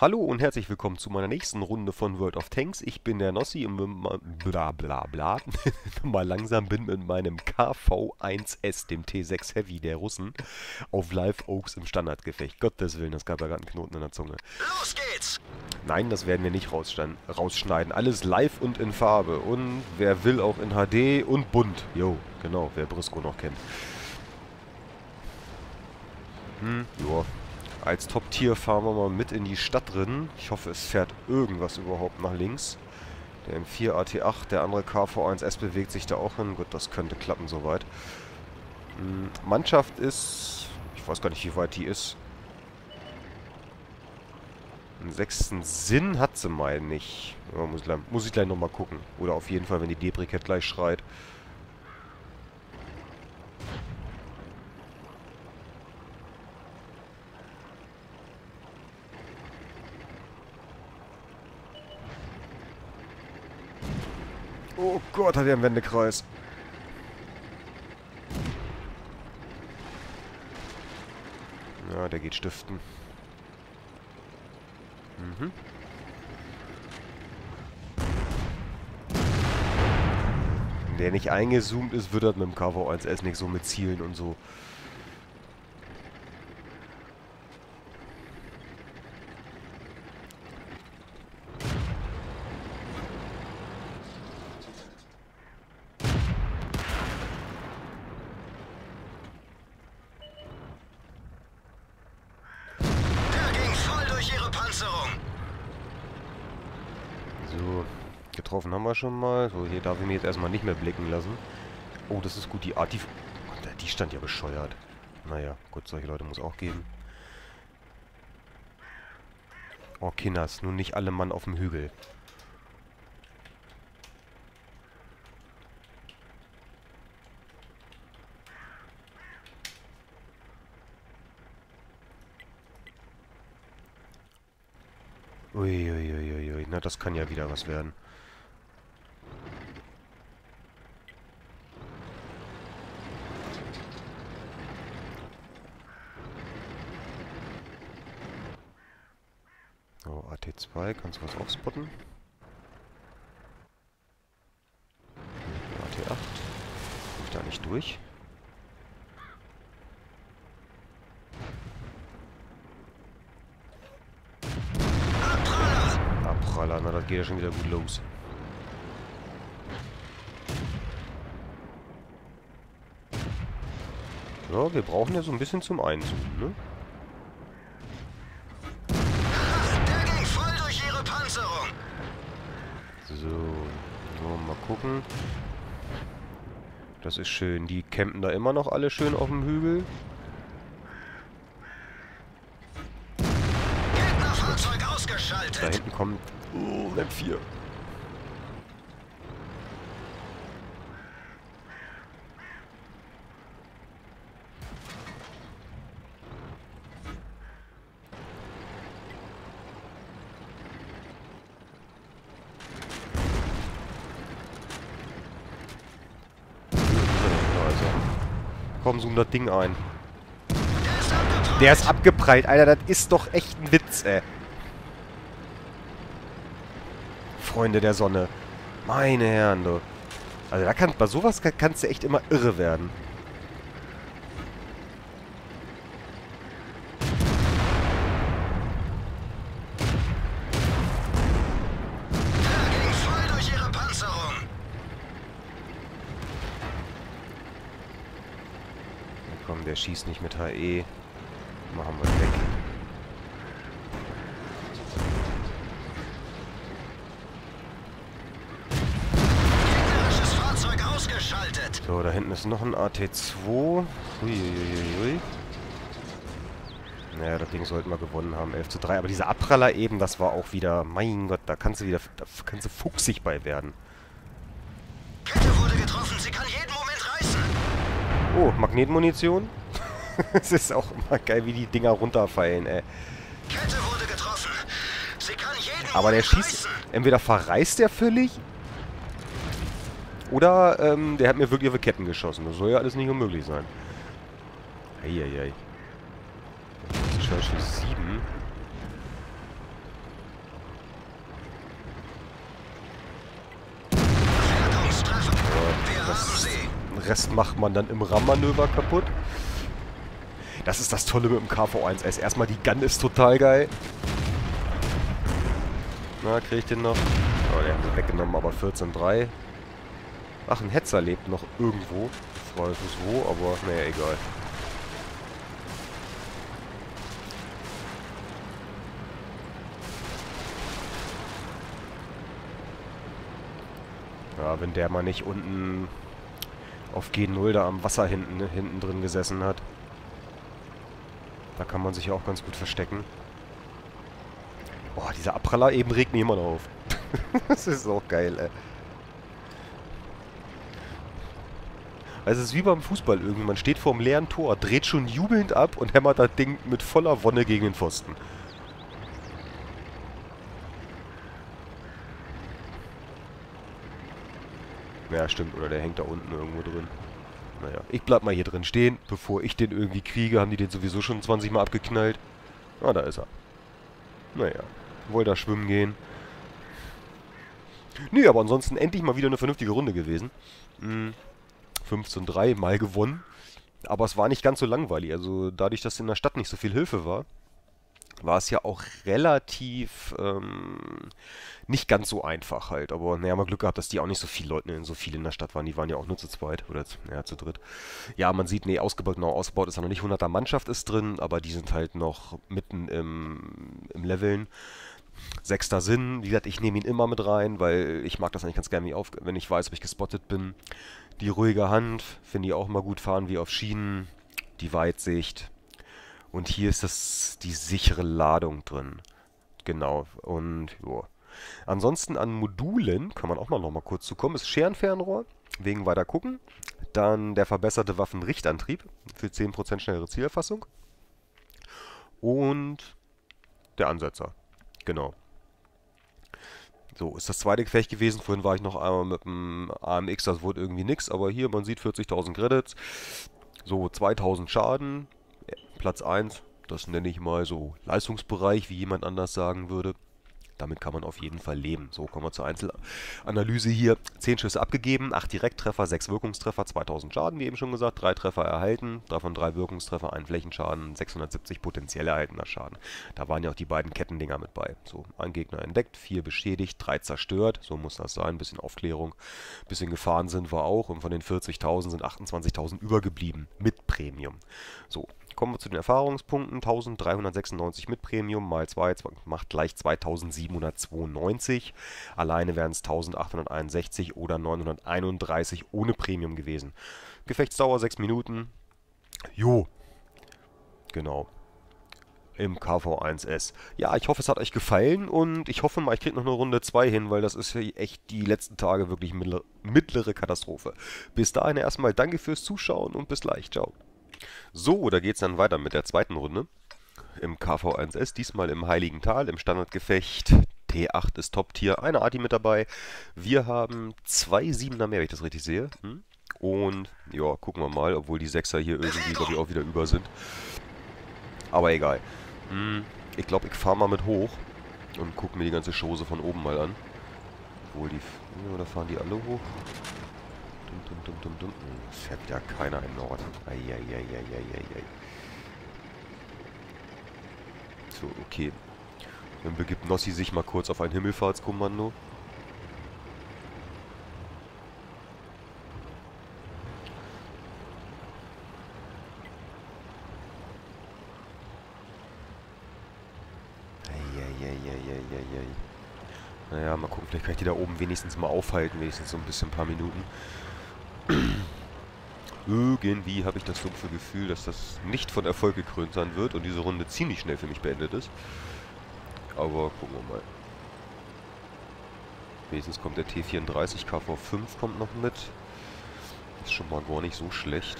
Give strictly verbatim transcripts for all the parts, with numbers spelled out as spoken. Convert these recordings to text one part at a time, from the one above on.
Hallo und herzlich willkommen zu meiner nächsten Runde von World of Tanks. Ich bin der Nossi und bla bla bla. mal langsam bin mit meinem K V eins S, dem T sechs Heavy der Russen, auf Live Oaks im Standardgefecht. Gottes Willen, das gab ja gerade einen Knoten in der Zunge. Los geht's! Nein, das werden wir nicht rausschneiden. Alles live und in Farbe. Und wer will auch in H D und bunt. Jo, genau, wer Briscoe noch kennt. Hm, joa. Als Top-Tier fahren wir mal mit in die Stadt drin. Ich hoffe, es fährt irgendwas überhaupt nach links. Der M vier A T acht, der andere K V eins S bewegt sich da auch hin. Gut, das könnte klappen soweit. Mannschaft ist... Ich weiß gar nicht, wie weit die ist. Einen sechsten Sinn hat sie mal nicht. Ja, muss ich gleich, muss ich gleich nochmal gucken. Oder auf jeden Fall, wenn die Debrikett gleich schreit. Oh Gott, hat er einen Wendekreis. Ja, der geht stiften. Mhm. Wenn der nicht eingezoomt ist, wird das mit dem K V eins S nicht so mit Zielen und so. Getroffen haben wir schon mal. So, hier darf ich mich jetzt erstmal nicht mehr blicken lassen. Oh, das ist gut. Die Art, die... Gott, die stand ja bescheuert. Naja, gut, solche Leute muss auch geben. Oh, Kinders, nun nicht alle Mann auf dem Hügel. Uiuiuiui, ui, ui, ui. Na, das kann ja wieder was werden. A T zwei, kannst du was aufspotten? A T acht. Komm ich da nicht durch? Abpraller, na, das geht ja schon wieder gut los. Ja, wir brauchen ja so ein bisschen zum Einzoomen, ne? Gucken. Das ist schön. Die campen da immer noch alle schön auf dem Hügel. Gegnerfahrzeug ausgeschaltet. Da hinten kommt... Oh, M vier. Komm, zoom das Ding ein. Der ist abgeprallt, Alter. Das ist doch echt ein Witz, ey. Freunde der Sonne. Meine Herren, du. Also da kann, bei sowas kann, kannst du echt immer irre werden. Der schießt nicht mit H E. Machen wir weg. Gegnerisches Fahrzeug ausgeschaltet. So, da hinten ist noch ein A T zwei. Huiuiui. Naja, das Ding sollten wir gewonnen haben. elf zu drei. Aber dieser Abpraller eben, das war auch wieder... Mein Gott, da kannst du wieder... Da kannst du fuchsig bei werden. Kette wurde getroffen. Sie kann jeden Moment reißen. Oh, Magnetmunition. Es ist auch immer geil, wie die Dinger runterfallen, ey. Kette wurde getroffen. Sie kann jeden Aber der schießt... Reißen. Entweder verreißt der völlig... Oder, ähm, der hat mir wirklich auf Ketten geschossen. Das soll ja alles nicht unmöglich sein. Eieiei. Churchill sieben. Rest macht man dann im RAM-Manöver kaputt. Das ist das Tolle mit dem K V eins S. Erstmal, die Gun ist total geil. Na, krieg ich den noch? Oh, der hat mich weggenommen, aber vierzehn Komma drei. Ach, ein Hetzer lebt noch irgendwo. Ich weiß nicht wo, aber naja, egal. Ja, wenn der mal nicht unten auf G null da am Wasser hinten, hinten drin gesessen hat. Da kann man sich ja auch ganz gut verstecken. Boah, dieser Abpraller eben regt mich immer noch auf. Das ist auch geil, ey. Also es ist wie beim Fußball irgendwie. Man steht vor einem leeren Tor, dreht schon jubelnd ab und hämmert das Ding mit voller Wonne gegen den Pfosten. Ja, stimmt. Oder der hängt da unten irgendwo drin. Naja, ich bleib mal hier drin stehen. Bevor ich den irgendwie kriege, haben die den sowieso schon zwanzig Mal abgeknallt. Ah, da ist er. Naja, wollte da schwimmen gehen. Nee, aber ansonsten endlich mal wieder eine vernünftige Runde gewesen. Hm, fünfzehn drei mal gewonnen. Aber es war nicht ganz so langweilig. Also dadurch, dass in der Stadt nicht so viel Hilfe war, war es ja auch relativ ähm, nicht ganz so einfach halt. Aber naja, mal Glück gehabt, dass die auch nicht so viele Leute, so viele in der Stadt waren. Die waren ja auch nur zu zweit oder zu, ja, zu dritt. Ja, man sieht, nee, ausgebaut, genau, ausgebaut ist ja noch nicht. hunderter Mannschaft ist drin, aber die sind halt noch mitten im, im Leveln. Sechster Sinn, wie gesagt, ich nehme ihn immer mit rein, weil ich mag das eigentlich ganz gerne, auf, wenn ich weiß, ob ich gespottet bin. Die ruhige Hand, finde ich auch mal gut, fahren wie auf Schienen. Die Weitsicht. Und hier ist das die sichere Ladung drin. Genau. Und jo. Ansonsten an Modulen kann man auch mal noch mal kurz zu kommen. Ist Scherenfernrohr, wegen weiter gucken. Dann der verbesserte Waffenrichtantrieb für zehn Prozent schnellere Zielerfassung. Und der Ansetzer. Genau. So, ist das zweite Gefecht gewesen. Vorhin war ich noch einmal mit dem A M X, das wurde irgendwie nix. Aber hier, man sieht vierzigtausend Credits. So, zweitausend Schaden. Platz eins, das nenne ich mal so Leistungsbereich, wie jemand anders sagen würde. Damit kann man auf jeden Fall leben. So, kommen wir zur Einzelanalyse hier. zehn Schüsse abgegeben, acht Direkttreffer, sechs Wirkungstreffer, zweitausend Schaden, wie eben schon gesagt, drei Treffer erhalten, davon drei Wirkungstreffer, ein Flächenschaden, sechshundertsiebzig potenziell erhaltener Schaden. Da waren ja auch die beiden Kettendinger mit bei. So, ein Gegner entdeckt, vier beschädigt, drei zerstört, so muss das sein, ein bisschen Aufklärung, ein bisschen Gefahren sind wir auch und von den vierzigtausend sind achtundzwanzigtausend übergeblieben mit Premium. So. Kommen wir zu den Erfahrungspunkten. eintausenddreihundertsechsundneunzig mit Premium mal zwei macht gleich zweitausendsiebenhundertzweiundneunzig. Alleine wären es eintausendachthunderteinundsechzig oder neunhunderteinunddreißig ohne Premium gewesen. Gefechtsdauer sechs Minuten. Jo. Genau. Im K V eins S. Ja, ich hoffe, es hat euch gefallen und ich hoffe mal, ich kriege noch eine Runde zwei hin, weil das ist ja echt die letzten Tage wirklich mittlere, mittlere Katastrophe. Bis dahin erstmal danke fürs Zuschauen und bis gleich. Ciao. So, da geht's dann weiter mit der zweiten Runde im K V eins S, diesmal im Heiligen Tal, im Standardgefecht. T acht ist Top-Tier, eine Arti mit dabei. Wir haben zwei Siebener mehr, wenn ich das richtig sehe. Und, ja, gucken wir mal, obwohl die Sechser hier irgendwie, glaube ich, auch wieder über sind. Aber egal. Ich glaube, ich fahre mal mit hoch und gucke mir die ganze Chose von oben mal an. Obwohl die... Oder fahren die alle hoch? Dum, dum, dum, dum. Es fährt ja keiner im Norden. Eieieiei. So, okay. Dann begibt Nossi sich mal kurz auf ein Himmelfahrtskommando. Eieieiei. Naja, mal gucken, vielleicht kann ich die da oben wenigstens mal aufhalten, wenigstens so ein bisschen, ein paar Minuten. Irgendwie habe ich das dumpfe Gefühl, dass das nicht von Erfolg gekrönt sein wird und diese Runde ziemlich schnell für mich beendet ist. Aber gucken wir mal. Wenigstens kommt der T vierunddreißig, K V fünf kommt noch mit. Ist schon mal gar nicht so schlecht.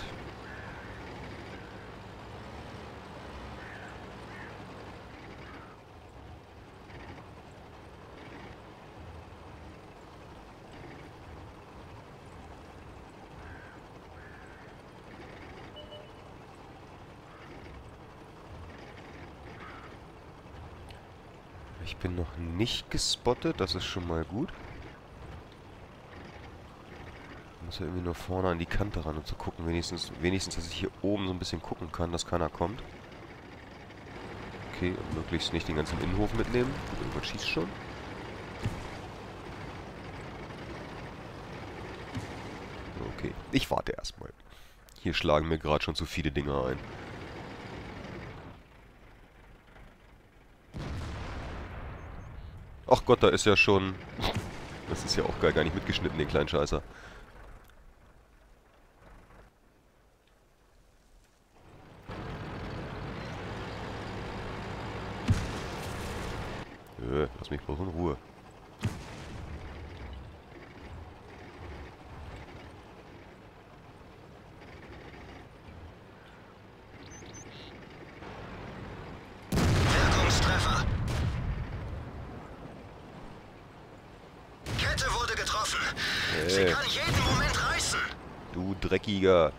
Ich bin noch nicht gespottet, das ist schon mal gut. muss ja irgendwie nur vorne an die Kante ran, um zu gucken. Wenigstens, wenigstens, dass ich hier oben so ein bisschen gucken kann, dass keiner kommt. Okay, und möglichst nicht den ganzen Innenhof mitnehmen. Gut, irgendwann schießt schon. Okay, ich warte erstmal. Hier schlagen mir gerade schon zu viele Dinge ein. Ach Gott, da ist ja schon... Das ist ja auch gar, gar nicht mitgeschnitten, den kleinen Scheißer. Nö, lass mich bloß in Ruhe. Sie kann jeden Moment reißen. Du Dreckiger.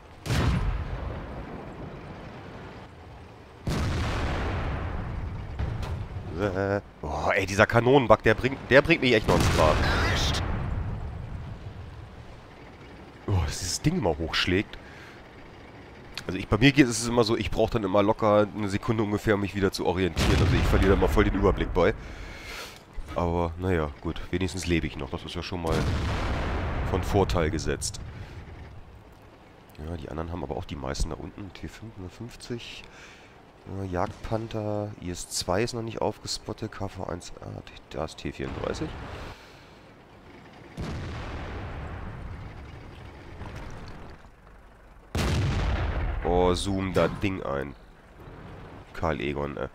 Äh. Oh, ey, dieser Kanonenbug, der bringt, der bringt mich echt noch ins Grab. Oh, dass dieses Ding immer hochschlägt. Also ich, bei mir geht es immer so, ich brauche dann immer locker eine Sekunde ungefähr, um mich wieder zu orientieren. Also ich verliere da mal voll den Überblick bei. Aber naja, gut, wenigstens lebe ich noch. Das ist ja schon mal von Vorteil gesetzt. Ja, die anderen haben aber auch die meisten da unten. T fünfhundertfünfzig. Ja, Jagdpanther. I S zwei ist noch nicht aufgespottet. K V eins. Ah, da ist T vierunddreißig. Oh, zoom da Ding ein. Karl Egon, ne?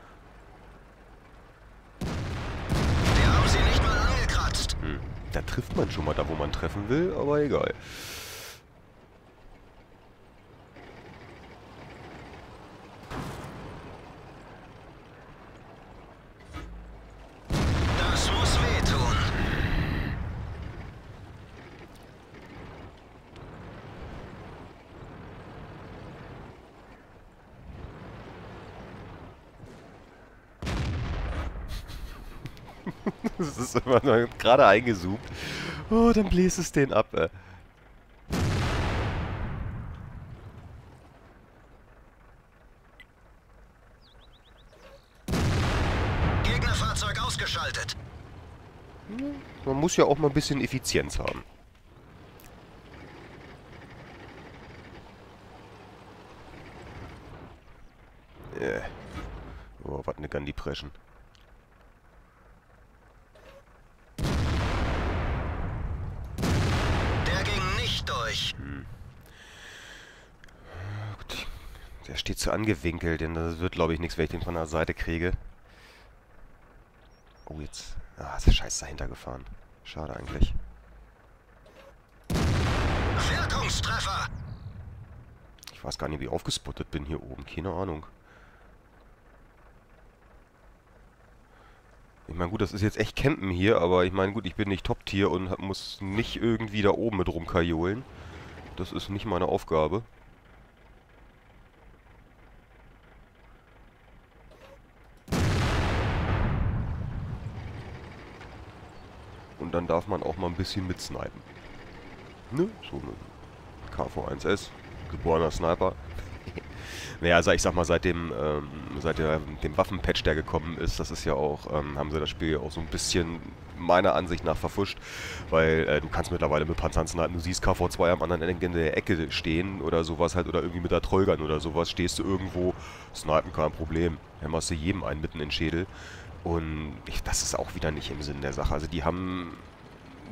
Da trifft man schon mal da, wo man treffen will, aber egal. Das muss wehtun. Das ist immer noch gerade eingezoomt. Oh, dann bläst es den ab, ey. Gegnerfahrzeug ausgeschaltet. Man muss ja auch mal ein bisschen Effizienz haben. Äh. Oh, was eine Gandhi-Preschen. Hm. Gut. Der steht zu angewinkelt, denn das wird, glaube ich, nichts, wenn ich den von der Seite kriege. Oh, jetzt... Ah, ist der Scheiß dahinter gefahren. Schade eigentlich. Wirkungstreffer! Ich weiß gar nicht, wie ich aufgespottet bin hier oben. Keine Ahnung. Ich meine, gut, das ist jetzt echt Campen hier, aber ich meine, gut, ich bin nicht Top-Tier und hab, muss nicht irgendwie da oben mit rumkajolen. Das ist nicht meine Aufgabe. Und dann darf man auch mal ein bisschen mitsnipen. Ne? So ein K V eins S, geborener Sniper. Naja, also ich sag mal, seit dem, ähm, seit der, dem Waffenpatch, der gekommen ist, das ist ja auch, ähm, haben sie das Spiel auch so ein bisschen meiner Ansicht nach verfuscht, weil äh, du kannst mittlerweile mit Panzern snipen, du siehst K V zwei am anderen Ende in der Ecke stehen oder sowas halt, oder irgendwie mit der Trollgun oder sowas, stehst du irgendwo, snipen kein Problem, hämmerst du jedem einen mitten in den Schädel und ich, das ist auch wieder nicht im Sinn der Sache, also die haben,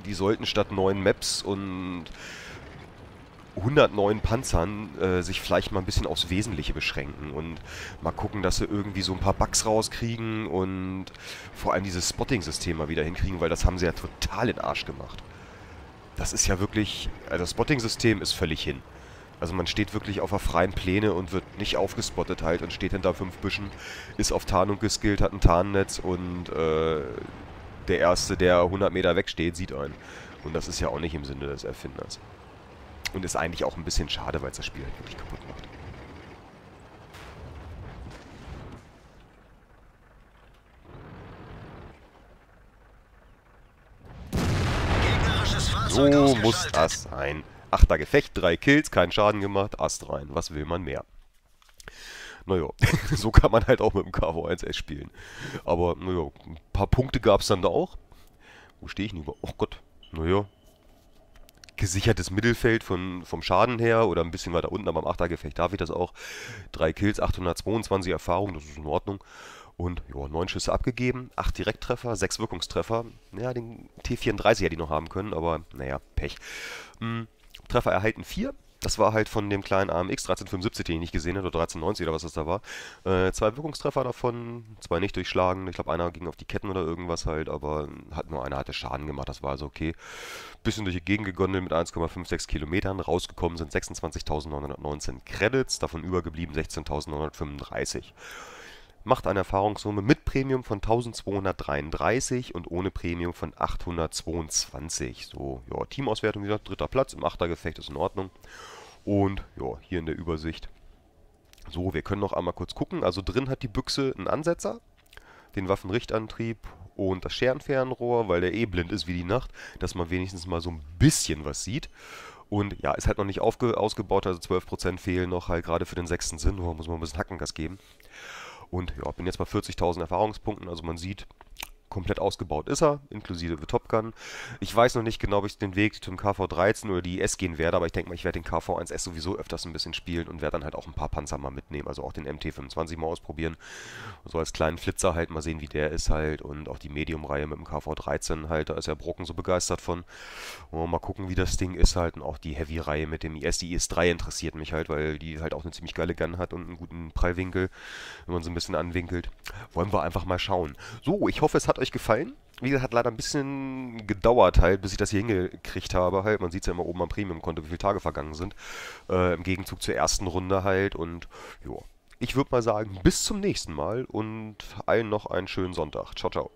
die sollten statt neuen Maps und hundertneun Panzern äh, sich vielleicht mal ein bisschen aufs Wesentliche beschränken und mal gucken, dass sie irgendwie so ein paar Bugs rauskriegen und vor allem dieses Spotting-System mal wieder hinkriegen, weil das haben sie ja total in den Arsch gemacht. Das ist ja wirklich... Also das Spotting-System ist völlig hin. Also man steht wirklich auf der freien Pläne und wird nicht aufgespottet halt und steht hinter fünf Büschen, ist auf Tarnung geskillt, hat ein Tarnnetz und äh, der Erste, der hundert Meter wegsteht, sieht einen. Und das ist ja auch nicht im Sinne des Erfinders. Und ist eigentlich auch ein bisschen schade, weil es das Spiel halt wirklich kaputt macht. So muss das sein. Achter Gefecht, drei Kills, keinen Schaden gemacht, Ast rein, was will man mehr? Naja, so kann man halt auch mit dem K V eins S spielen. Aber naja, ein paar Punkte gab es dann da auch. Wo stehe ich denn über? Oh Gott, naja. Gesichertes Mittelfeld von, vom Schaden her oder ein bisschen weiter unten, aber am Achter Gefecht darf ich das auch. drei Kills, achthundertzweiundzwanzig Erfahrung, das ist in Ordnung. Und ja, neun Schüsse abgegeben, acht Direkttreffer, sechs Wirkungstreffer. Ja, den T vierunddreißig hätte ich noch haben können, aber naja, Pech. Hm, Treffer erhalten vier. Das war halt von dem kleinen A M X dreizehn fünfundsiebzig, den ich nicht gesehen hatte, oder dreizehn neunzig oder was das da war. Äh, zwei Wirkungstreffer davon, zwei nicht durchschlagen. Ich glaube, einer ging auf die Ketten oder irgendwas halt, aber hat nur einer hatte Schaden gemacht, das war also okay. Bisschen durch die Gegend gegondelt mit eins Komma sechsundfünfzig Kilometern. Rausgekommen sind sechsundzwanzigtausendneunhundertneunzehn Credits, davon übergeblieben sechzehntausendneunhundertfünfunddreißig. Macht eine Erfahrungssumme mit Premium von eintausendzweihundertdreiunddreißig und ohne Premium von achthundertzweiundzwanzig. So, ja, Teamauswertung, wie gesagt, dritter Platz, im Achtergefecht ist in Ordnung. Und, ja, hier in der Übersicht. So, wir können noch einmal kurz gucken. Also drin hat die Büchse einen Ansetzer, den Waffenrichtantrieb und das Scherenfernrohr, weil der eh blind ist wie die Nacht, dass man wenigstens mal so ein bisschen was sieht. Und ja, ist halt noch nicht ausgebaut, also zwölf Prozent fehlen noch halt gerade für den sechsten Sinn. Da muss man ein bisschen Hackengas geben. Und ja, bin jetzt bei vierzigtausend Erfahrungspunkten, also man sieht, komplett ausgebaut ist er, inklusive Top Gun. Ich weiß noch nicht genau, ob ich den Weg zum K V dreizehn oder die I S gehen werde, aber ich denke mal, ich werde den K V eins S sowieso öfters ein bisschen spielen und werde dann halt auch ein paar Panzer mal mitnehmen, also auch den M T fünfundzwanzig mal ausprobieren. So als kleinen Flitzer halt mal sehen, wie der ist halt und auch die Medium-Reihe mit dem K V dreizehn halt, da ist ja Brocken so begeistert von. Und mal gucken, wie das Ding ist halt und auch die Heavy-Reihe mit dem I S, die I S drei interessiert mich halt, weil die halt auch eine ziemlich geile Gun hat und einen guten Prallwinkel, wenn man so ein bisschen anwinkelt. Wollen wir einfach mal schauen. So, ich hoffe, es hat euch gefallen. Wie gesagt, hat leider ein bisschen gedauert halt, bis ich das hier hingekriegt habe halt. Man sieht es ja immer oben am Premium-Konto, wie viele Tage vergangen sind. Äh, im Gegenzug zur ersten Runde halt. Und ja, ich würde mal sagen, bis zum nächsten Mal und allen noch einen schönen Sonntag. Ciao, ciao.